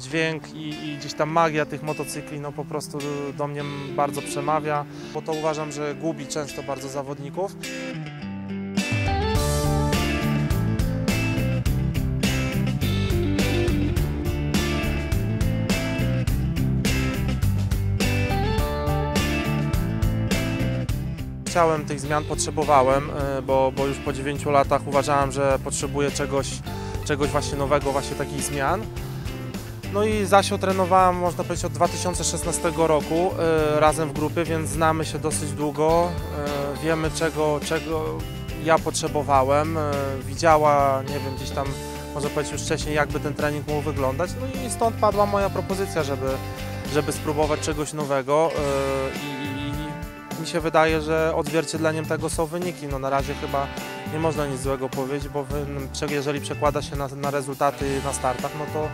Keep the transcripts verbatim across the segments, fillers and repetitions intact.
Dźwięk i, i gdzieś tam magia tych motocykli no po prostu do mnie bardzo przemawia, bo to uważam, że gubi często bardzo zawodników. Chciałem tych zmian, potrzebowałem, bo, bo już po dziewięciu latach uważałem, że potrzebuję czegoś, czegoś właśnie nowego, właśnie takich zmian. No i Zasio trenowałem, można powiedzieć, od dwa tysiące szesnastego roku y, razem w grupie, więc znamy się dosyć długo. Y, wiemy, czego, czego ja potrzebowałem. Y, widziała, nie wiem, gdzieś tam, może powiedzieć już wcześniej, jakby ten trening mógł wyglądać. No i stąd padła moja propozycja, żeby, żeby spróbować czegoś nowego. Y, i, i mi się wydaje, że odzwierciedleniem tego są wyniki. No na razie chyba nie można nic złego powiedzieć, bo jeżeli przekłada się na, na rezultaty na startach, no to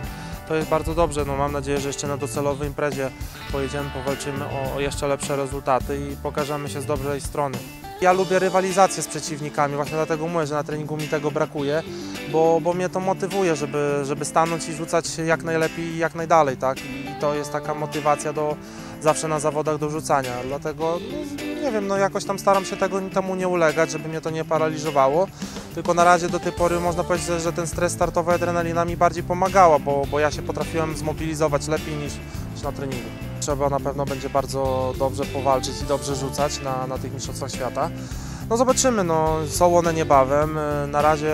to jest bardzo dobrze. No, mam nadzieję, że jeszcze na docelowej imprezie pojedziemy, powalczymy o, o jeszcze lepsze rezultaty i pokażemy się z dobrej strony. Ja lubię rywalizację z przeciwnikami, właśnie dlatego mówię, że na treningu mi tego brakuje, bo, bo mnie to motywuje, żeby, żeby stanąć i rzucać się jak najlepiej i jak najdalej, tak? I to jest taka motywacja do, zawsze na zawodach do rzucania, dlatego no, nie wiem, no jakoś tam staram się tego, temu nie ulegać, żeby mnie to nie paraliżowało. Tylko na razie do tej pory można powiedzieć, że ten stres startowy, adrenalina mi bardziej pomagała, bo, bo ja się potrafiłem zmobilizować lepiej niż, niż na treningu. Trzeba na pewno będzie bardzo dobrze powalczyć i dobrze rzucać na, na tych mistrzostwach świata. No zobaczymy, no, są one niebawem. Na razie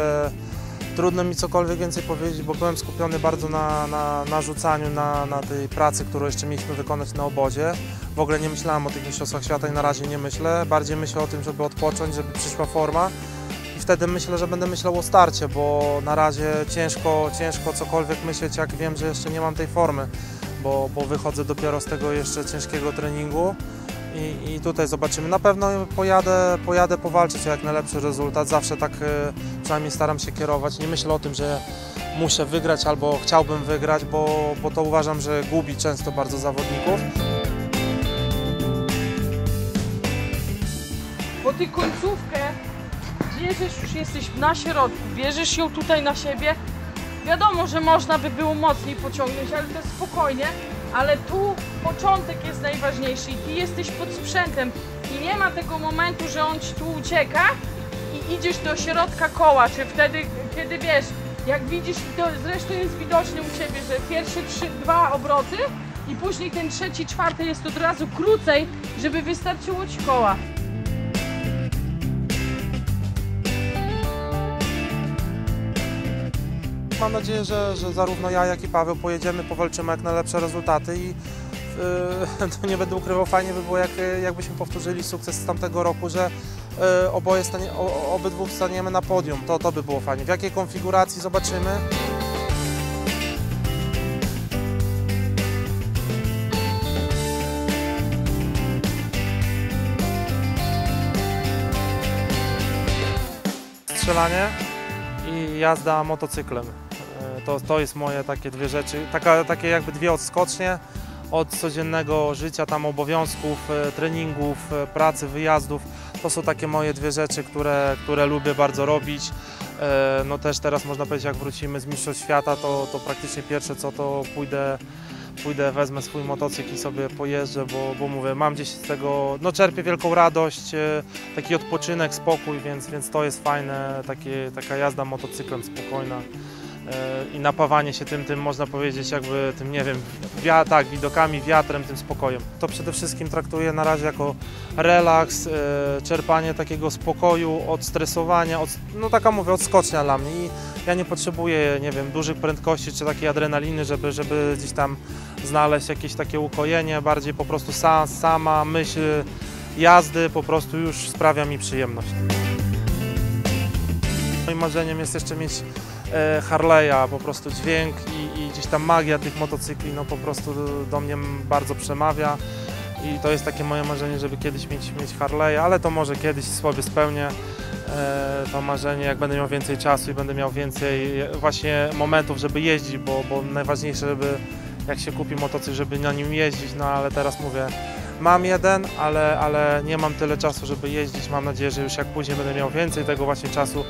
trudno mi cokolwiek więcej powiedzieć, bo byłem skupiony bardzo na, na, na rzucaniu, na, na tej pracy, którą jeszcze mieliśmy wykonać na obozie. W ogóle nie myślałem o tych mistrzostwach świata i na razie nie myślę. Bardziej myślę o tym, żeby odpocząć, żeby przyszła forma. I wtedy myślę, że będę myślał o starcie, bo na razie ciężko, ciężko cokolwiek myśleć, jak wiem, że jeszcze nie mam tej formy, bo, bo wychodzę dopiero z tego jeszcze ciężkiego treningu i, i tutaj zobaczymy. Na pewno pojadę, pojadę powalczyć o jak najlepszy rezultat, zawsze tak przynajmniej staram się kierować. Nie myślę o tym, że muszę wygrać albo chciałbym wygrać, bo, bo to uważam, że gubi często bardzo zawodników. Bo ty końcówkę bierzesz, już jesteś na środku, bierzesz ją tutaj na siebie. Wiadomo, że można by było mocniej pociągnąć, ale to spokojnie. Ale tu początek jest najważniejszy i ty jesteś pod sprzętem. I nie ma tego momentu, że on ci tu ucieka i idziesz do środka koła, czy wtedy, kiedy wiesz, jak widzisz, to zresztą jest widoczne u ciebie, że pierwsze trzy, dwa obroty i później ten trzeci, czwarty jest od razu krócej, żeby wystarczyło ci koła. Mam nadzieję, że, że zarówno ja, jak i Paweł pojedziemy, powalczymy jak najlepsze rezultaty i yy, to nie będę ukrywał, fajnie by było, jak, jakbyśmy powtórzyli sukces z tamtego roku, że yy, oboje stanie, o, obydwu staniemy na podium, to, to by było fajnie. W jakiej konfiguracji zobaczymy. Strzelanie i jazda motocyklem. To, to jest moje takie dwie rzeczy, taka, takie jakby dwie odskocznie od codziennego życia, tam obowiązków, treningów, pracy, wyjazdów. To są takie moje dwie rzeczy, które, które lubię bardzo robić. No też teraz można powiedzieć, jak wrócimy z Mistrzostw Świata, to, to praktycznie pierwsze co, to pójdę, pójdę, wezmę swój motocykl i sobie pojeżdżę, bo, bo mówię, mam gdzieś z tego, no czerpię wielką radość, taki odpoczynek, spokój, więc, więc to jest fajne, takie, taka jazda motocyklem spokojna. I napawanie się tym, tym można powiedzieć, jakby tym, nie wiem, wiat, tak, widokami, wiatrem, tym spokojem. To przede wszystkim traktuję na razie jako relaks, czerpanie takiego spokoju, odstresowania, od, no taka mówię, odskocznia dla mnie. I ja nie potrzebuję, nie wiem, dużych prędkości czy takiej adrenaliny, żeby, żeby gdzieś tam znaleźć jakieś takie ukojenie, bardziej po prostu sa, sama myśl jazdy po prostu już sprawia mi przyjemność. Moim marzeniem jest jeszcze mieć Harley'a, po prostu dźwięk i, i gdzieś tam magia tych motocykli no po prostu do mnie bardzo przemawia i to jest takie moje marzenie, żeby kiedyś mieć, mieć Harley'a, ale to może kiedyś sobie spełnię e, to marzenie, jak będę miał więcej czasu i będę miał więcej właśnie momentów, żeby jeździć, bo, bo najważniejsze, żeby jak się kupi motocykl, żeby na nim jeździć, no ale teraz mówię, mam jeden, ale, ale nie mam tyle czasu, żeby jeździć, mam nadzieję, że już jak później będę miał więcej tego właśnie czasu,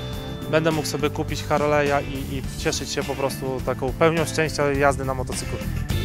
będę mógł sobie kupić Harley'a i, i cieszyć się po prostu taką pełnią szczęścia jazdy na motocyklu.